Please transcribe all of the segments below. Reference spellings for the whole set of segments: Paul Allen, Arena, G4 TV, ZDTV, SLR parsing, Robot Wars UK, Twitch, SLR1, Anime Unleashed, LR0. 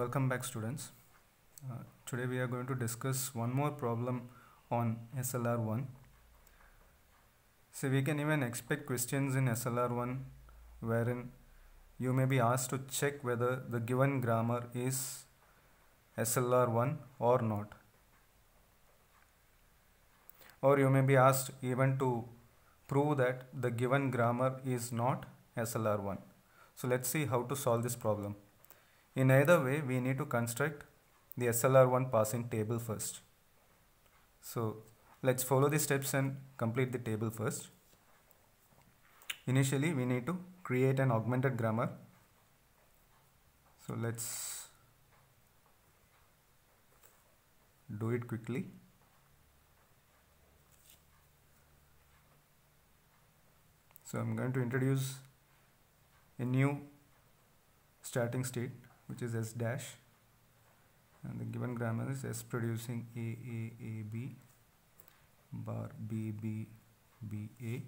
Welcome back, students. Today we are going to discuss one more problem on SLR1. So we can even expect questions in SLR1 wherein you may be asked to check whether the given grammar is SLR1 or not, or you may be asked even to prove that the given grammar is not SLR1. So let's see how to solve this problem. In either way, we need to construct the SLR1 parsing table first. So let's follow the steps and complete the table first. Initially, we need to create an augmented grammar. So let's do it quickly. So I'm going to introduce a new starting state, which is S dash, and the given grammar is S producing A B bar B A,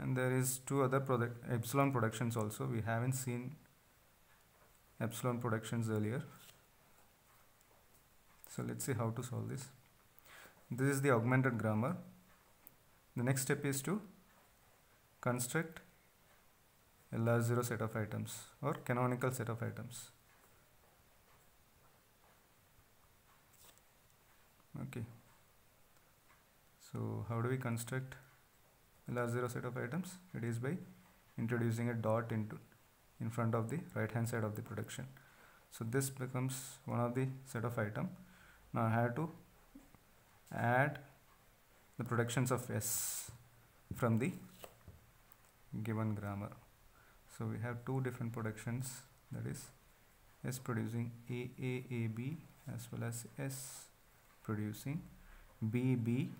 and there is two other epsilon productions also. We haven't seen epsilon productions earlier, so let's see how to solve this. This is the augmented grammar. The next step is to construct LR0 set of items or canonical set of items. Okay, so how do we construct LR0 set of items? It is by introducing a dot in front of the right hand side of the production. So this becomes one of the set of item. Now I have to add the productions of S from the given grammar. So we have two different productions, that is S producing AAAB as well as S producing BBBA.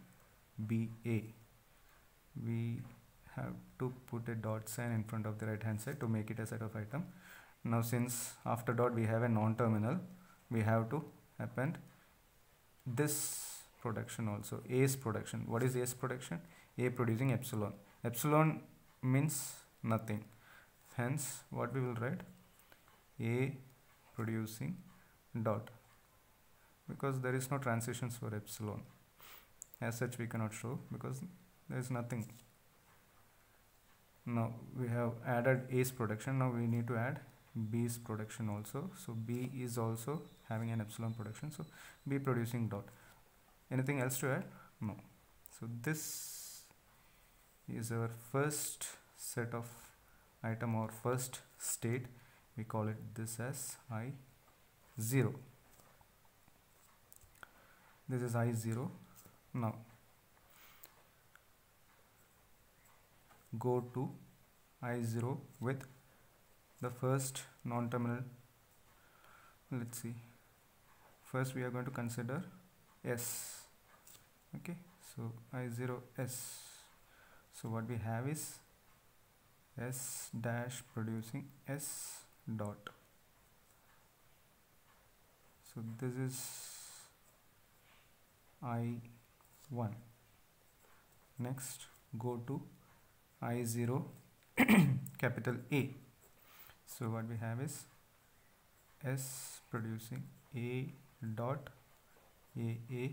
We have to put a dot sign in front of the right hand side to make it a set of item. Now since after dot we have a non-terminal, we have to append this production also, A's production. What is A's production? A producing epsilon. Epsilon means nothing. Hence, what we will write, A producing dot, because there is no transitions for epsilon. As such, we cannot show because there is nothing. Now we have added A's production. Now we need to add B's production also. So B is also having an epsilon production. So B producing dot. Anything else to add? No. So this is our first set of item or first state. We call it this as I0. This is I0. Now go to I0 with the first non-terminal. Let's see, first we are going to consider S. Okay, so I0S. So what we have is S dash producing S dot. So this is I1. Next, go to I0 capital A. So what we have is S producing A dot AAB.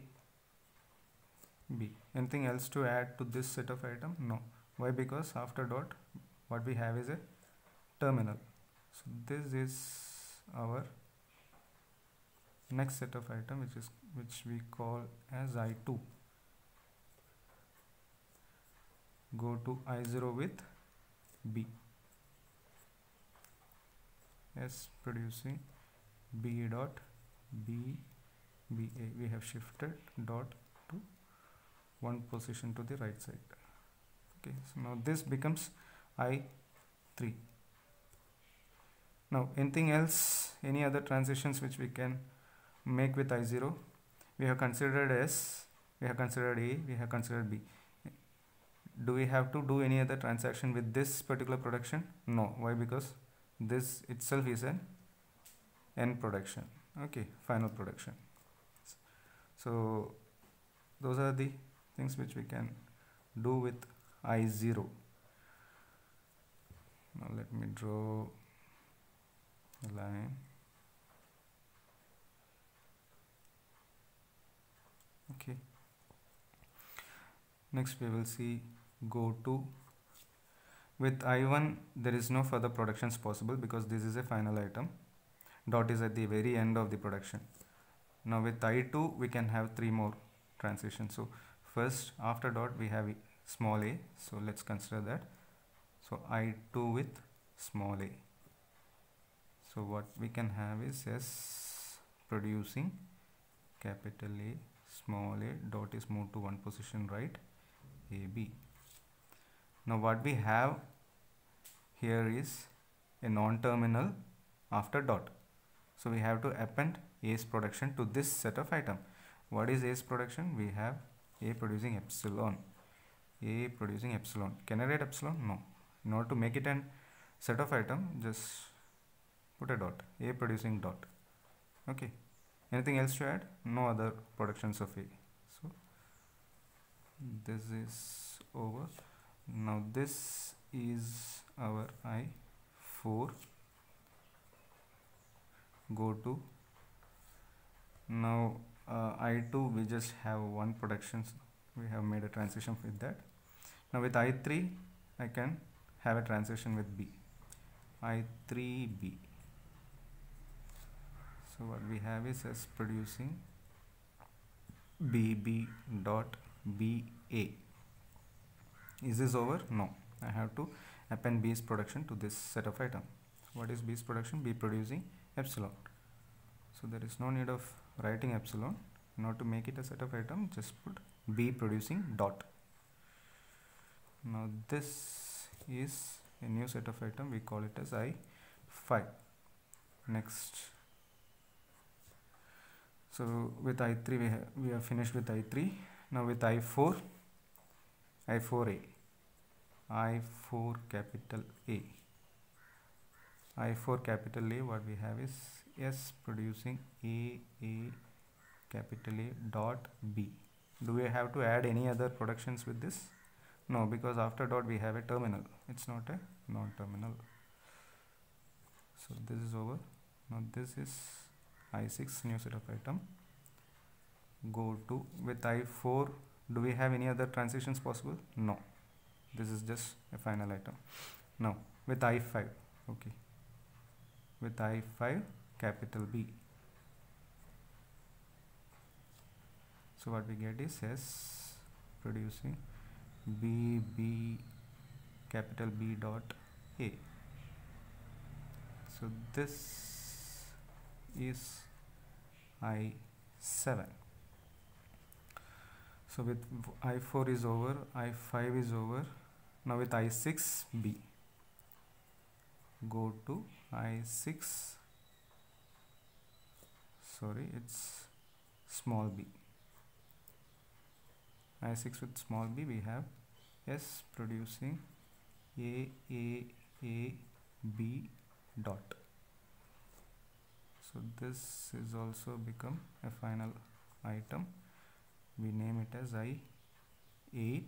Anything else to add to this set of item? No. Why? Because after dot what we have is a terminal. So this is our next set of item, which we call as I2. Go to I0 with B. S producing B dot BBA. We have shifted dot to one position to the right side. Okay, so now this becomes I3. Now anything else, any other transitions which we can make with I0? We have considered S, we have considered A, we have considered B. Do we have to do any other transaction with this particular production? No. Why? Because this itself is an end production. Okay, final production. So those are the things which we can do with I0. Now let me draw a line. Okay, next we will see go to. With I1 there is no further productions possible because this is a final item. Dot is at the very end of the production. Now with I2 we can have 3 more transitions. So first after dot we have small a, so let's consider that. So I2 with small a. So what we can have is S producing capital A small a, dot is moved to one position right, AB. Now what we have here is a non-terminal after dot. So we have to append A's production to this set of item. What is A's production? We have A producing epsilon. A producing epsilon. Can I write epsilon? No. In order to make it a set of item, just put a dot. A producing dot. Okay. Anything else to add? No other productions of A. So this is over. Now this is our I4. Go to. Now I2 we just have one production, we have made a transition with that. Now with I3 I can have a transition with B. I3B. So what we have is S producing BB dot BA. Is this over? No. I have to append B's production to this set of item. What is B's production? B producing epsilon. So there is no need of writing epsilon. In order to make it a set of item, just put B producing dot. Now this is a new set of item. We call it as I5. Next. So with I3 we are finished with I3. Now with I4. I4A, I4 capital A, I4 capital A, what we have is S producing A capital A dot B. Do we have to add any other productions with this? No, because after dot we have a terminal, it's not a non-terminal. So this is over. Now this is I6, new set of item. Go to. With I4, do we have any other transitions possible? No. This is just a final item. Now with I5, okay. With I5 capital B. So what we get is S producing BB capital B dot A. So this is I7. So with I4 is over, I5 is over. Now with I6B, go to I6, sorry, it's small b. I6 with small b, we have S producing A B dot. So this is also become a final item. We name it as I8,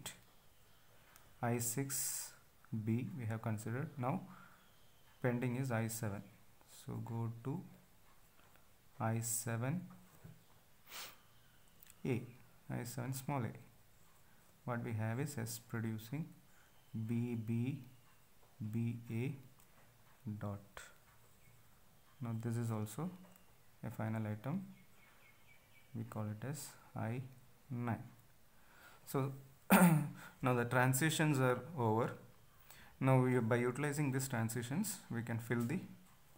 I6B we have considered. Now pending is I7. So go to I7A, I7 small a. What we have is S producing BB BA dot. Now this is also a final item. We call it as I9. So now the transitions are over. Now by utilizing these transitions we can fill the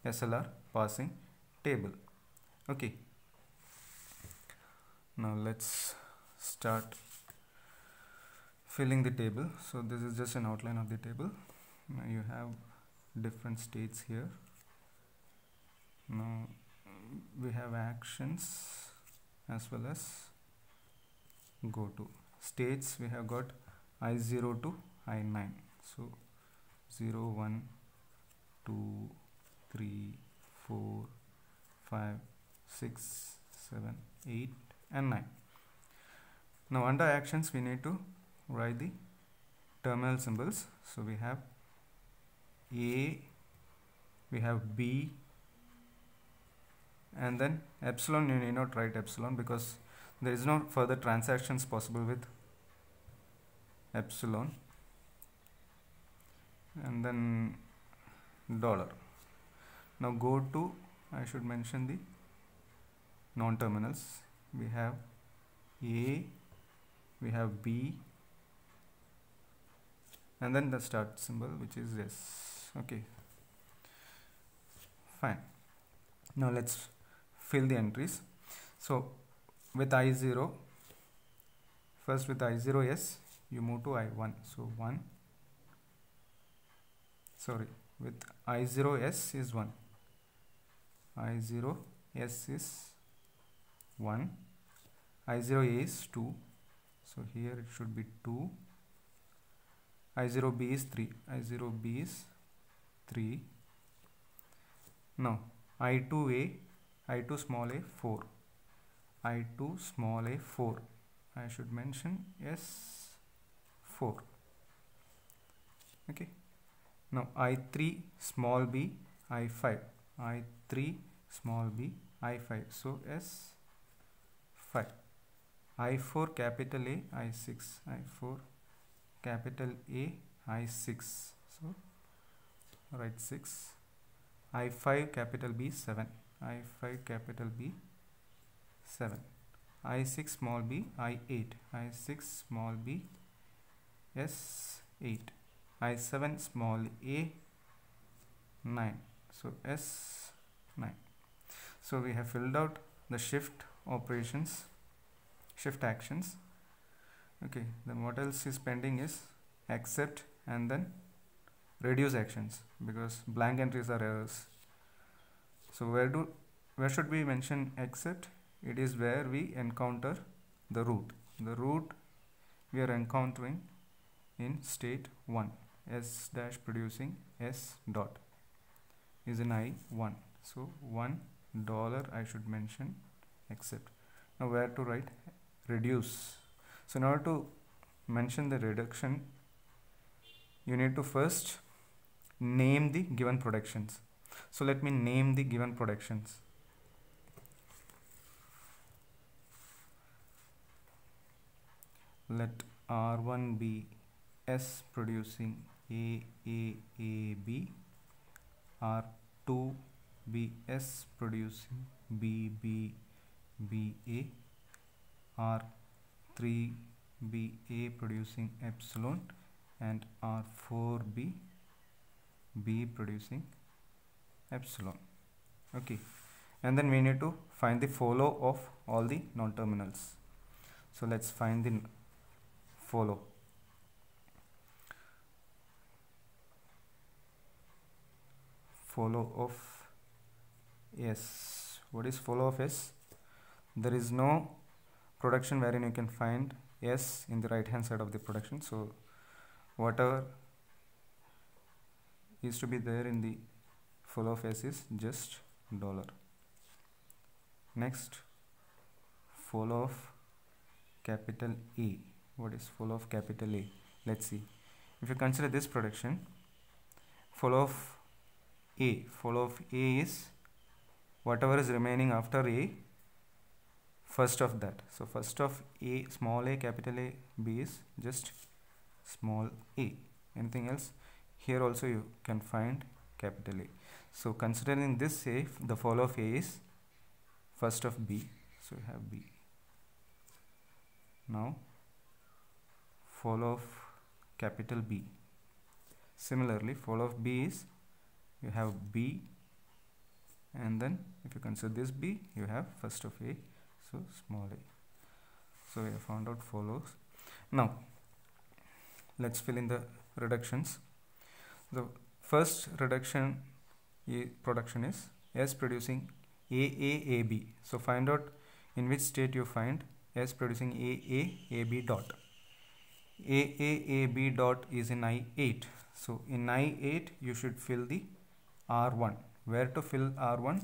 SLR parsing table. Okay, now let's start filling the table. So this is just an outline of the table. Now you have different states here. Now we have actions as well as go to. States we have got I0 to I9. So 0, 1, 2, 3, 4, 5, 6, 7, 8 and 9. Now under actions we need to write the terminal symbols. So we have A, we have B, and then epsilon. You need not write epsilon because There is no further transactions possible with epsilon, and then dollar. Now go to, I should mention the non-terminals. We have A, we have B, and then the start symbol, which is S. Okay, fine. Now let's fill the entries. So with I0, first with I0S, you move to I1. So 1, sorry, with I0S is 1. I0S is 1. I0A is 2. So here it should be 2. I0B is 3. I0B is 3. Now I2A, I2 small a 4. I2 small a 4. I should mention S 4. Okay. Now I3 small b I5. I3 small b I5. So S 5. I4 capital A I6. I4 capital A I6. So write 6. I5 capital B 7. I5 capital B 7. I6 small b I8. I6 small b S8. I7 small a 9. So S9. So we have filled out the shift operations, shift actions. Okay, then what else is pending is accept and then reduce actions, because blank entries are errors. So where should we mention accept? It is where we encounter the root. The root we are encountering in state 1. S dash producing S dot is in I1. So $1 I should mention accept. Now where to write reduce? So in order to mention the reduction, you need to first name the given productions. So let me name the given productions. Let R1 be S producing A B, R2 be S producing B A, R3 be A producing epsilon, and R4 be B producing epsilon. Okay, and then we need to find the follow of all the non-terminals. So let's find the follow. Follow of S. What is follow of S? There is no production wherein you can find S in the right hand side of the production. So whatever is to be there in the follow of S is just $. Next, follow of capital A. What is follow of capital A? Let's see. If you consider this production, follow of A. Follow of A is whatever is remaining after A, first of that. So first of A, small a, capital A, B is just small a. Anything else? Here also you can find capital A. So considering this A, the follow of A is first of B. So you have B. Now follow of capital B. Similarly, follow of B is, you have B, and then if you consider this B, you have first of A, so small a. So we have found out follows. Now let's fill in the reductions. The first reduction production is S producing AAAB. So find out in which state you find S producing AAAB dot. AAAB dot is in I8. So in I8 you should fill the R1. Where to fill R1?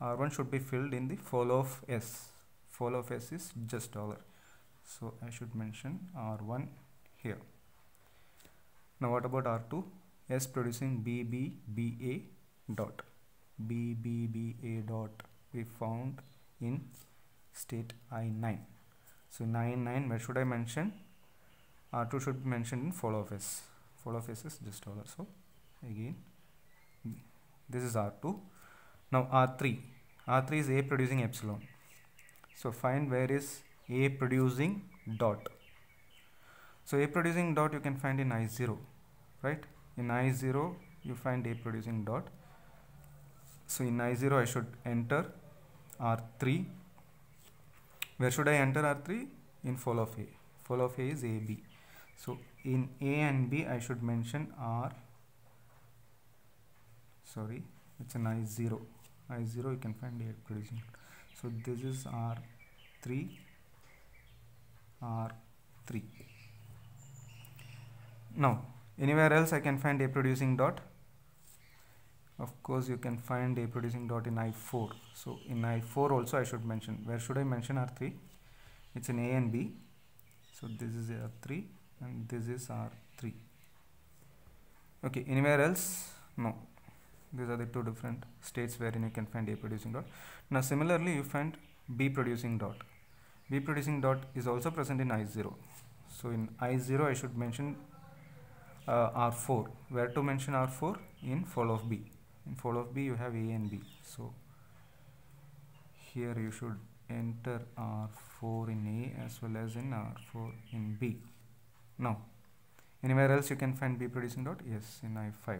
R1 should be filled in the follow of S. Follow of S is just $. So I should mention R1 here. Now what about R2? S producing BBBA dot. BBBA dot we found in state i9. So 9 9, where should I mention? R2 should be mentioned in follow face. Follow face is just dollar. So again this is R2. Now R3 is A producing epsilon. So find where is A producing dot. So A producing dot you can find in I0, right? In I0 you find A producing dot. So in I0 I should enter R3. Where should I enter R3? In full of A. Full of A is AB. So in A and B I should mention it's an I0. I0 you can find A producing. So this is R3, R3. Now anywhere else I can find A producing dot? Of course you can find A producing dot in I4. So in I4 also I should mention. Where should I mention R3? It's in A and B. So this is R3 and this is R3. Okay, anywhere else? No. These are the two different states wherein you can find A producing dot. Now similarly you find B producing dot. B producing dot is also present in I0. So in I0 I should mention R4. Where to mention R4? In full of B. In full of B you have A and B. So here you should enter R4 in A as well as in R4 in B. Now anywhere else you can find B producing dot? Yes, in I5.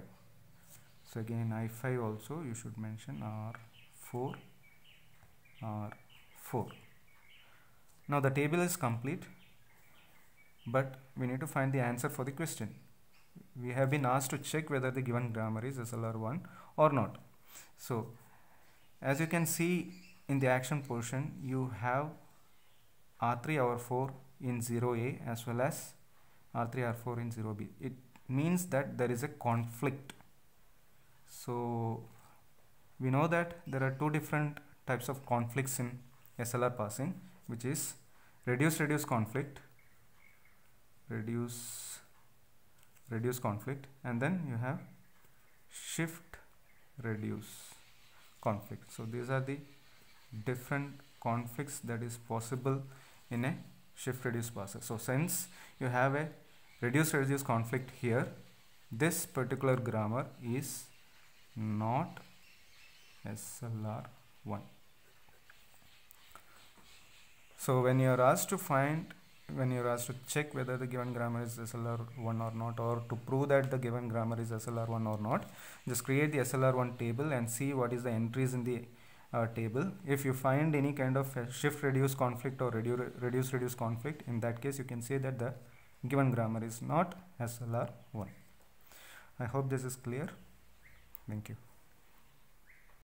So again I5 also you should mention R4, R4. Now the table is complete, but we need to find the answer for the question. We have been asked to check whether the given grammar is SLR1 or not. So as you can see in the action portion, you have R3, R4 in 0A as well as R3, R4 in 0B. It means that there is a conflict. So we know that there are two different types of conflicts in SLR parsing, which is reduce conflict, reduce conflict, and then you have shift reduce conflict. So these are the different conflicts that is possible in a shift reduce parser. So since you have a reduce conflict here, this particular grammar is not SLR1. So when you are asked to check whether the given grammar is SLR1 or not, or to prove that the given grammar is SLR1 or not, just create the SLR1 table and see what is the entries in the table. If you find any kind of shift reduce conflict or reduce conflict, in that case you can say that the given grammar is not SLR1. I hope this is clear. Thank you.